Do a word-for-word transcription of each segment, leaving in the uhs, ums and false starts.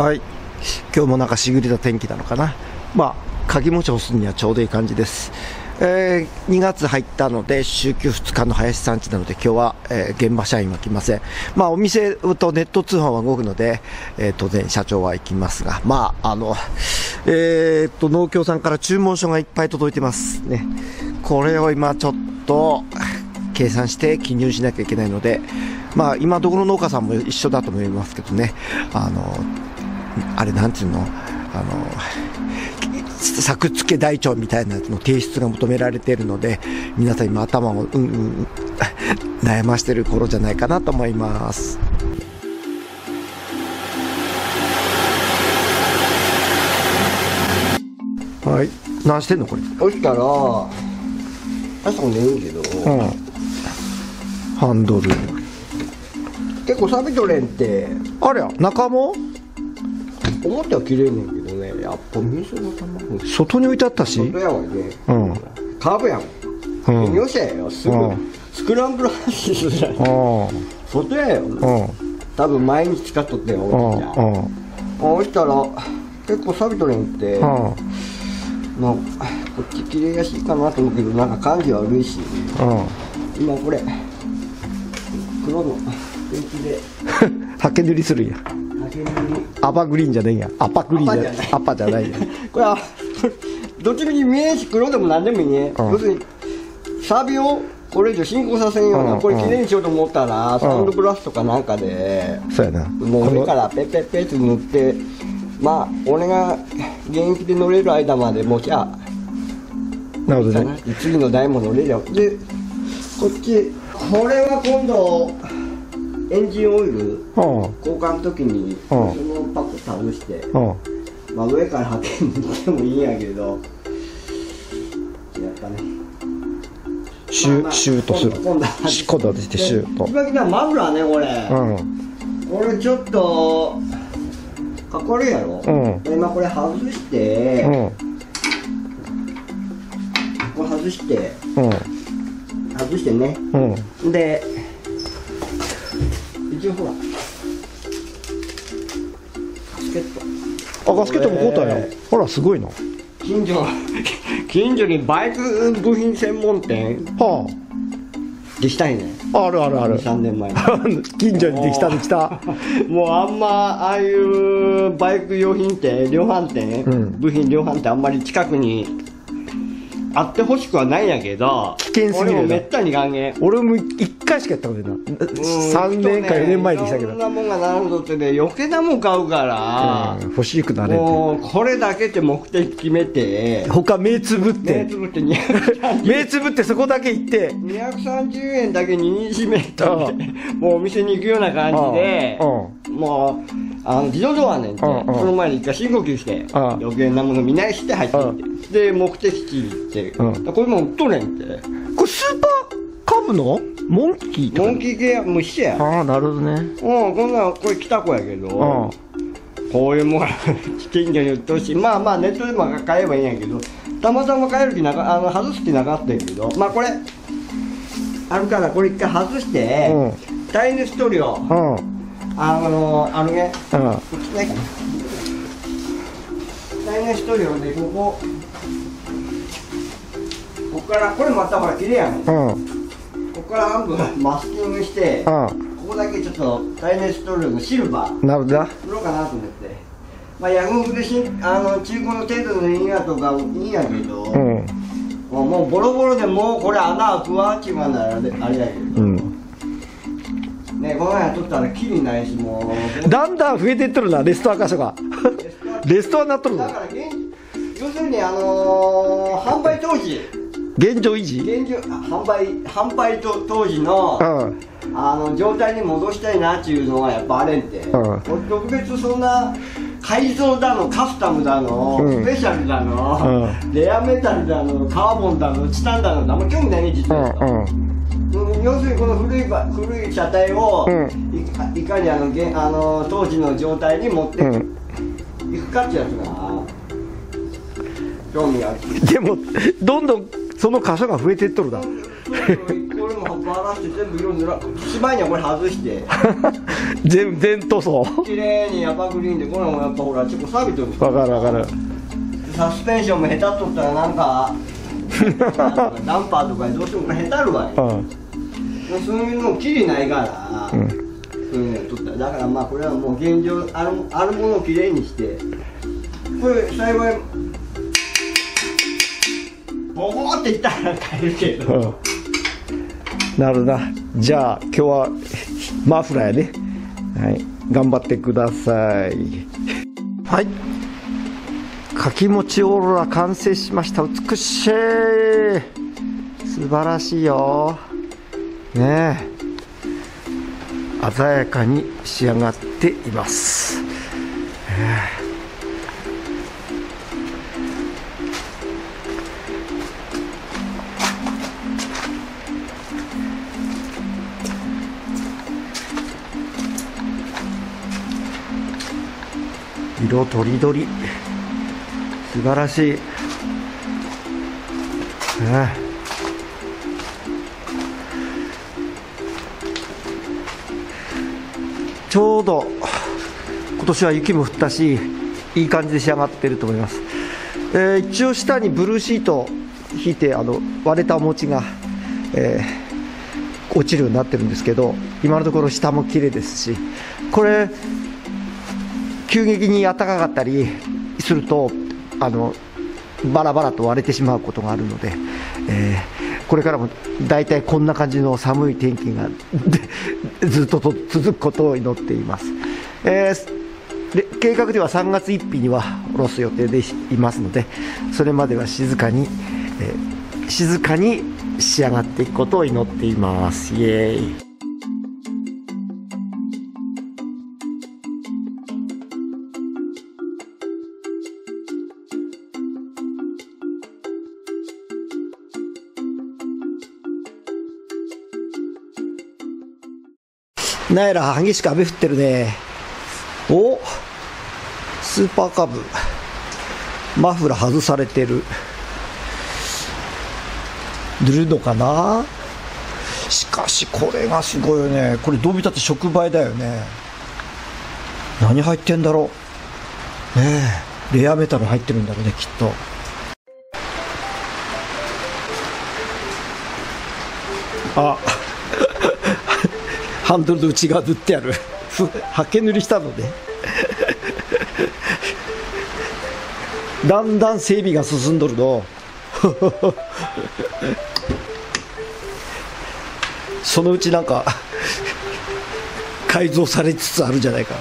はい、今日もなんかしぐれた天気なのかな、まあ、鍵持ち干すにはちょうどいい感じです、えー、にがつ入ったので、週休ふつかの林さんちなので、今日は、えー、現場社員は来ません、まあ、お店とネット通販は動くので、えー、当然、社長は行きますが、まああのえー、っと農協さんから注文書がいっぱい届いてますね、これを今、ちょっと計算して記入しなきゃいけないので、まあ、今どこの農家さんも一緒だと思いますけどね、あのあれなんていうの、あの作付け台帳みたいなやつの提出が求められているので、皆さん今頭をうんうん悩ましている頃じゃないかなと思います。はい、何してんのこれ？起きたら朝も眠いけど、うん、ハンドル結構錆びとれんってあれや中も思ったら綺麗ねんけどね、やっぱ水の卵外に置いてあったし、外やわね、うん、カーブやん、うん、よせよすぐ、うん、スクランブル発進するじゃん、外やよ、うん、多分毎日使っとってんおじちゃん、うん、置いたら結構錆びとれんって、うん、まあ、こっち綺麗やしいかなと思うけど、なんか感じ悪いし、うん、今これ黒のペンキではけ塗りするんや、アパグリーンじゃないや、アパグリーンじゃない、アパじゃないやこれはどっちに見えんし、黒でも何でもいいね、要するにサビをこれ以上進行させんような、これきれいにしようと思ったらサンドブラストかなんかで、そうやな、もう上からペッペッペッと塗って、まあ俺が現役で乗れる間までもうじゃあなるほどね、次の台も乗れるよ。でこっちこれは今度エンジンオイル交換の時にそのパック倒して、まあ上からはけ塗ってもいいんやけど、やったね、シュートする、今度は出てシュート、一番きなマフラーねこれ、これちょっとかっこ悪いやろ、今これ外してこれ外して外してね、で一応ほらガスケット、あガスケットも交代や、ほらすごいな、近所近所にバイク部品専門店はあでしたいね、あるあるある、にじゅうさんねんまえ近所にできたできた、もうあんまああいうバイク用品店量販店、うん、部品量販店あんまり近くにあってほしくはないんやけど、危険すぎる、俺もめったに還元、俺もいっかいしかやったことないな、さんねんかよねんまえでしたけど、そんなもんがなるほどってね、余計なもん買うから欲しくなれて、もうこれだけで目的決めて、他目つぶって目つぶって目つぶってそこだけ行ってにひゃくさんじゅうえんだけ握りしめて、もうお店に行くような感じで、もうあの自動ドアねんって、その前に一回深呼吸して余計なもの見ないして入ってきて、で目的地行って、これもう売っとれんって、これスーパーカブのモンキーとモンキー系も一緒や、ああなるほどね、うん、こんなんこれ北子やけど、こういうもん近所に売ってほしい、まあまあネットでも買えばいいんやけど、たまたま買える気なか、あの外す気なかったけど、まあこれあるからこれ一回外して耐熱塗料、あのあのね、耐熱塗料でここここからこれまたほら綺麗やね、ここから半分マスキングして、ここだけちょっと耐熱塗料のシルバーなるだ売ろうかなと思って、まあヤフオクであの中古の程度のいいやとかいいんやけど、もうボロボロでもうこれ穴開くわちまんならあれやけどね、この辺取ったらキリないし、もうだんだん増えていっとるな、レストア箇所がレストアになっとるのだから、要するにあの販売当時現状維持、現状販売販売と当時の、うん、あの状態に戻したいなっていうのはやっぱあれんて、うん、特別そんな改造だのカスタムだの、うん、スペシャルだの、うん、レアメタルだのカーボンだのチタンだのあんま興味ないね実は。うんうん、要するにこの古い古い車体をいかにあのあの当時の状態に持っていくかってやつが興味がある。でもどんどんその箇所が増えていっとるだろう。これもばらして全部色塗ら、しまいにはこれ外して全全塗装綺麗にやっぱグリーンで、これもやっぱほらちょっと錆びとる。分かる分かる。サスペンションも下手っとったらなんかダンパーとかどうしても下手るわよ、うん、そういうのきりないから、うん、そういうのとったらだから、まあこれはもう現状ある、あるものをきれいにして、これ幸いボコーっていったら買えるけど、うん、なるな。じゃあ今日はマフラーやね、はい、頑張ってください。はい、かきもちオーロラ完成しました。美しい、素晴らしいよねえ、鮮やかに仕上がっています。色とりどり、素晴らしい、ねえ。ちょうど今年は雪も降ったし、いい感じで仕上がっていると思います。えー、一応下にブルーシートを引いて、あの割れたお餅が、えー、落ちるようになってるんですけど、今のところ下も綺麗ですし、これ急激に暖かかったりするとあのバラバラと割れてしまうことがあるので、えー、これからもだいたいこんな感じの寒い天気がずっとと続くことを祈っています。えー、計画ではさんがつついたちには下ろす予定でいますので、それまでは静かに、えー、静かに仕上がっていくことを祈っています。イエーイ。なんやら激しく雨降ってるね。お、スーパーカブ、マフラー外されてる、塗るのかな。しかしこれがすごいよね。これどう見たって触媒だよね。何入ってんだろうね。え、レアメタル入ってるんだろうね、きっと。あハンドルの内側塗ってあるはけ塗りしたのでだんだん整備が進んどるのそのうちなんか改造されつつあるんじゃないか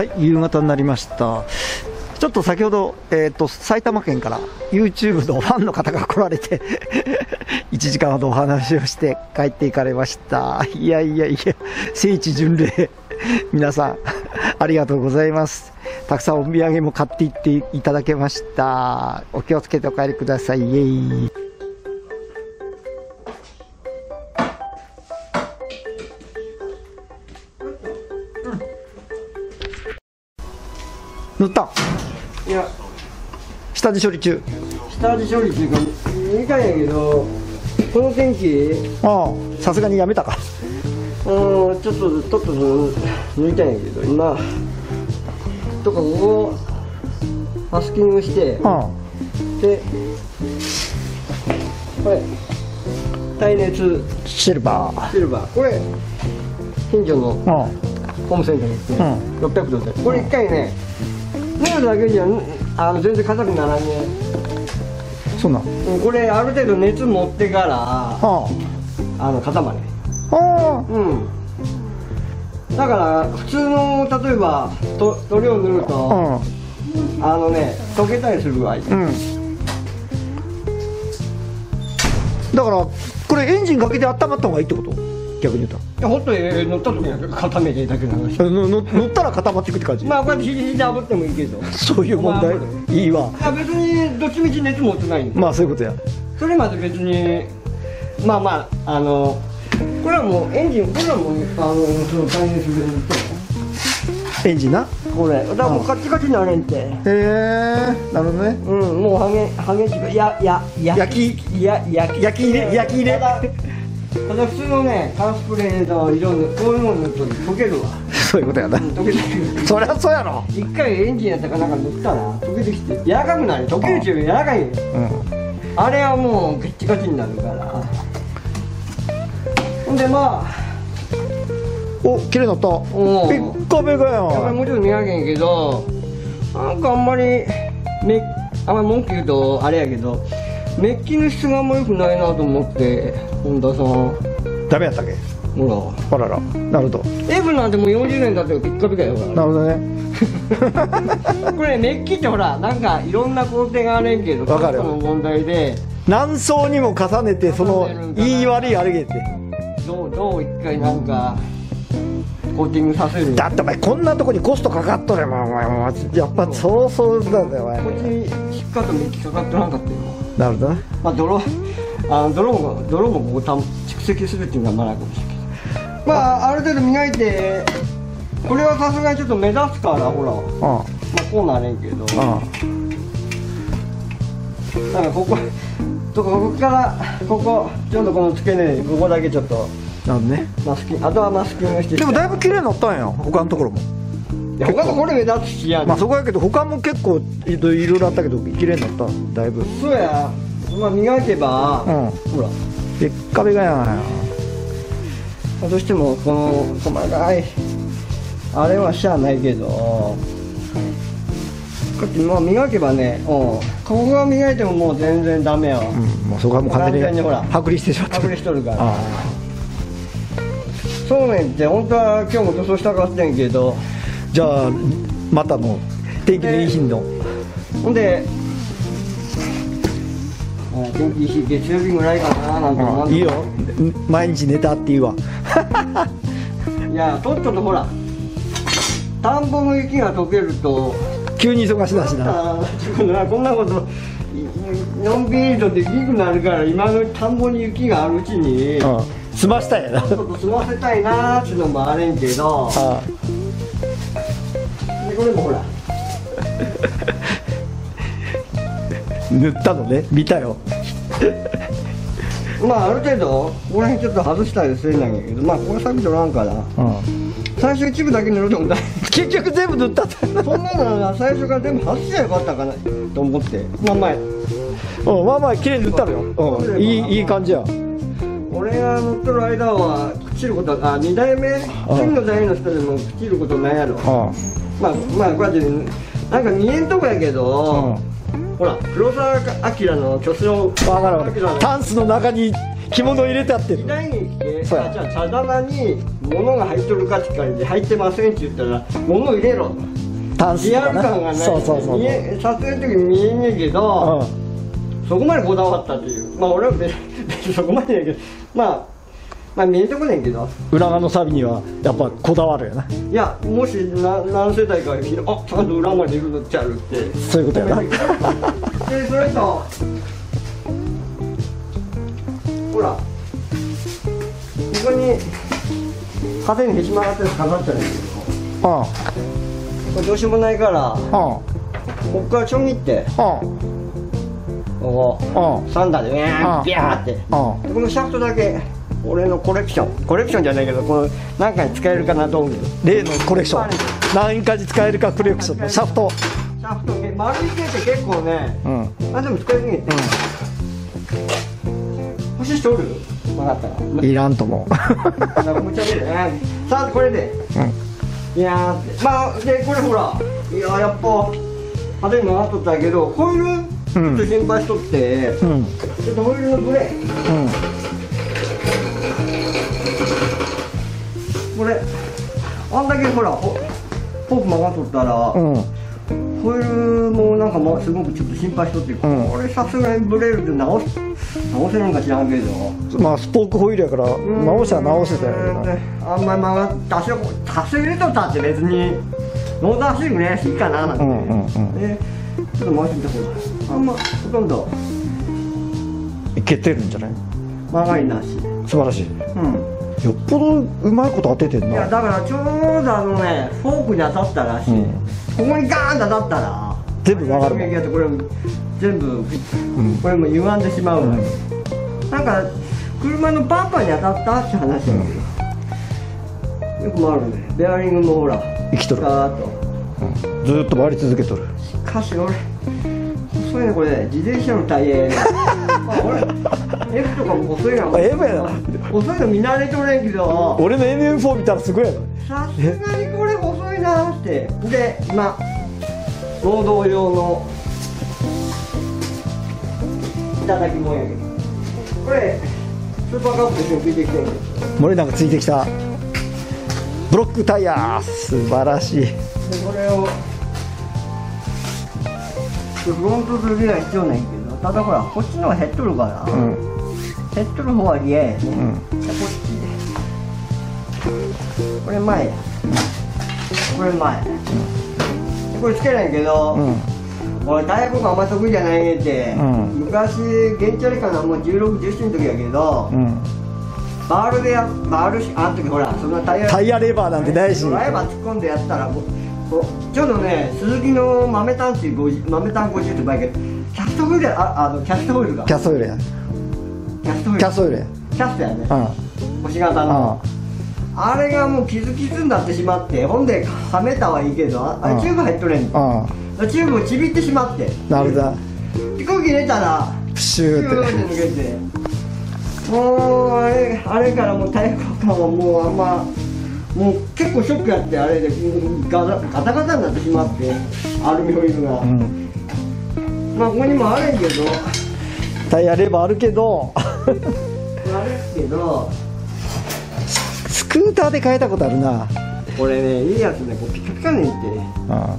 はい、夕方になりました。ちょっと先ほど、えーと、埼玉県から ユーチューブ のファンの方が来られていちじかんほどお話をして帰っていかれました。いやいやいや、聖地巡礼皆さんありがとうございます。たくさんお土産も買っていっていただけました。お気をつけてお帰りください。イエーイ。塗った。いや、下地処理中。下地処理中か、にかいやけど、この天気。ああ、さすがにやめたか。うん、ちょっと、ちょっと抜いたんやけど、今。とか、ここ。マスキングして。ああで。これ。耐熱。シルバー。シルバー、これ。近所の。ああホームセンターに行ってろっぴゃくドルで、これいっかいね塗るだけじゃあの全然硬くならねえ。そうなの、これある程度熱持ってからあの固まれ。ああ、うん、だから普通の例えば塗料塗るとあのね溶けたりするわ。だからこれエンジンかけて温まった方がいいってこと？逆に言ったらホットで乗った時に固めてだけなの。乗ったら固まっていくって感じ。まあこうやってひじひじで炙ってもいいけど。そういう問題いいわ。別にどっちみち熱持ってないんで。まあそういうことや。それまで別にまあまああのこれはもうエンジン、これはもうあのその大変するエンジンなこれだからもうカチカチになれんって。へえ、なるほどね。うん、もう激しくやや焼きや焼き焼き入れ焼き入れただ普通のね、カラスプレーの色のこういうもの塗ると溶けるわ。そういうことやな、溶けてくる。そりゃそうやろ。一回エンジンやったかなんか塗ったら溶けてきて柔らかくなる。溶けるちゅう柔らかいよ、うん、あれはもうガッチガチになるから。ほんでまあお、綺麗だった。ピッカピカやん。やっぱりもうちょっと磨けんけど、なんかあんまりめあんまり文句言うとあれやけどメッキの質があんま良くないなと思って。本田さんダメやったっけ？ほらほらら、なるほど。エブなんてもうよんじゅうねん経ってピッカピカやから。なるほどね。これメッキってほらなんかいろんな工程があれんけど分かるよ。この問題で何層にも重ねてその言い悪いあれげってどうどう一回なんかコーティングさせる。だってお前こんなとこにコストかかっとればお前もやっぱそろそろだぜお前。こっちに引っかかってメッキかかってなかったよ。なるほどね。まあ泥あの泥も泥もここ蓄積するっていうのはまだかもしれないけど、まあある程度磨いてこれはさすがにちょっと目立つからほら、うん、まあこうなれんけど、うん、なんかこことここからここちょっとこの付け根ここだけちょっと。なるほどね。マスキン、あとはマスキングして。でもだいぶ綺麗になったんや。他のところも。いや他のこれ目立つしや。まあそこやけど他も結構いろいろあったけど綺麗になった。だいぶ。そうや。まあ磨けば。うん。ほら。べっかべがやん。どうしてもこの細かいあれはしゃあないけど。こっちも磨けばね。うん。ここが磨いてももう全然ダメやわ。うん。もうそこはもう完全にほら剥離してしまって。剥離しとるから。そうめんって本当は今日も塗装したかったんやけど、じゃあまたの天気のいい日のほんで天気いい日月曜日ぐらいかななんて思うんだけど、いいよ毎日寝たって言うわ。いやとっととほら田んぼの雪が溶けると急に忙しだしな。こんなことのんびりとできなくなるから今の田んぼに雪があるうちに、ああ済ませたいやな。ちょっと済ませたいなーっていうのもあれんけど、ああでこれもほら塗ったのね見たよ。まあある程度ここら辺ちょっと外したりするんだけど、まあこれさっきとらんから、うん、最初一部だけ塗るともない。結局全部塗ったって。そんなのな最初から全部外しちゃよかったかなと思ってまあ前うんまあ前綺麗に塗ったのよ。うんいいいい感じや。俺が乗っとる間は朽ちることはあにだいめ次の代の人でも朽ちることないやろ。まあまあこうやってなんか見えんとこやけど、ほら黒澤明の巨匠タンスの中に着物入れてあってるにだいに来て、じゃあ茶棚に物が入っとるかって感じで入ってませんって言ったら物入れろタンスリアル感がない。撮影の時に見えんねんけどそこまでこだわったっていう。まあ俺は別にそこまでやけど、まあまあ見えてこねんけど裏側のサビにはやっぱこだわるやな。いやもしな何世代か見るあちゃんと裏までいるのっちゃうってそういうことやな。でそれとほらここに風にへし曲がってる飾っちゃうんですけど、ああこれどうしようもないから、ああここからちょぎってああここサンダーでビャービャーってこのシャフトだけ俺のコレクションコレクションじゃないけどこの何回使えるかなと思うけど例のコレクション何回使えるかコレクションのシャフトシャフト丸い系って結構ね何でも使えるね。欲しい人おる？分かったらいらんと思う。さあこれでいやー、まあでこれほら、いやーやっぱ派手になっとったけど、ホイールちょっと心配しとって、うん、ちょっとホイールのブレ、うん、これあんだけほらポープ曲がっとったら、うん、ホイールもなんかもすごくちょっと心配しとって、うん、これさすがにブレるって直す直せるんか知らんけど、まあスポークホイールやから直しは直せたやろな。あんまり曲がって多少多少入れとったって別にノーダンシングねいいかななんて、ね、ちょっと回してみたほうがあんまほとんどいけてるんじゃない？曲がりなし素晴らしい、うん、よっぽどうまいこと当ててんな。いやだからちょうどあのねフォークに当たったらしい、うん、ここにガーンと当たったら全部曲がるもん。全部これも歪んでしまうのに、うん、なんか車のバンパーに当たったって話だけど、うん、よく回るね。ベアリングもほら生きとる、うん、ずーっと回り続けとる。しかし俺遅いねこれ、ね、自転車のタイヤ俺 F とかも遅いな。遅いの見慣れとれんけど俺の エムエムフォー 見たらすごいやろ。さすがにこれ遅いなーって。でまあ労働用のいただきもんやけど、これスーパーカップでついてきてる。森なんかついてきたブロックタイヤ素晴らしい。でこれをフロントするぐらい必要ないけど、ただほらこっちの方が減っとるから、うん、減っとる方は嫌やね、うん、じゃこっちでこれ前やこれ前でこれつけないけど、うん、俺タイヤ交換あんまり得意じゃないねって、うん、昔原チャリかな、もうじゅうろく、じゅうななの時やけど、うん、バールでや回るし、あの時ほらそんなタイヤタイヤレバーなんてないし、ドライバー突っ込んでやったらここちょうどね鈴木の豆炭っていうごじゅう豆炭ごじゅうってバイクキャストホイールや、ああのキャストホイールがキャストホイールやキャストホイールキャストホイールキャストやね、うん、星型の、うん、あれがもう傷傷になってしまって、ほんではめたはいいけど、あれチューブ入っとれん、チューブちびってしまって、なるほど空気入れたらプシューって抜けて、もうあれあれからもう体育館はもうあんまもう結構ショックやって、あれでガタガタになってしまって、アルミホイールが、うん、まあここにもあるけどタイヤレバーあるけどあるけどスクーターで変えたことあるな。これねいいやつね、こうピカピカねんって、あ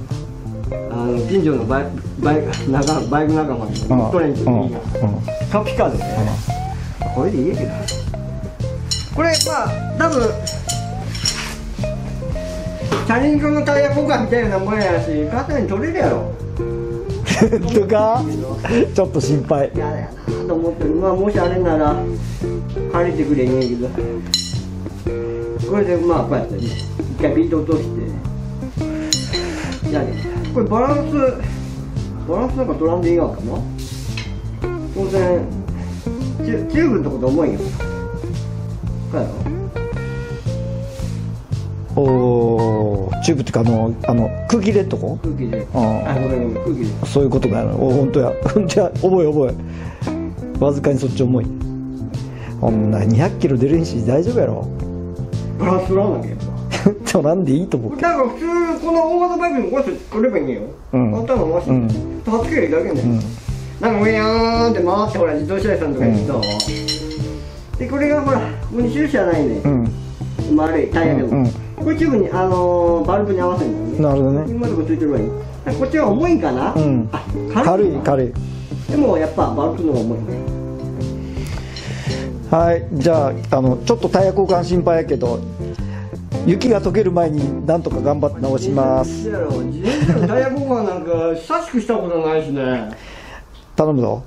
の近所のバイク仲間にトレンチのいいやピカピカでね、これでいいやけど、これまあ多分チャリンコのタイヤ交換みたいなもんやし肩に取れるやろとかちょっと心配やだやなと思って、まあもしあれなら借りてくれんやけど、これでまあこうやって一回ビート落としてやる。これバランスバランスなんか取らんでいいわかも。当然チューブのとこと重いよ。これやろ。おおチューブってかあのあの空気入れとこ？空気入れ。ああごめんごめん空気入れ。そういうことだよ。お本当や本当や重い重い。わずかにそっち重い。こんなにひゃくキロ出るんし大丈夫やろ。バランス取らんだけ取らんでいいと思う。だから普通この大型バイクにこうやって取ればいいんよ、頭回してたたけるだけね、なんかウィーンって回ってほら自動車屋さんとか行くとで、これがほらここに収支はないね、丸いタイヤでもこれチューブにあのバルブに合わせるんだよね。なるほどね。今のとこついてるわけこっちは重いんかな、軽い軽い。でもやっぱバルブの方が重いね。はい、じゃあ、あのちょっとタイヤ交換心配やけど雪が溶ける前になんとか頑張って直します。自転車のタイヤ交換なんか久しくしたことないしね。頼むぞ。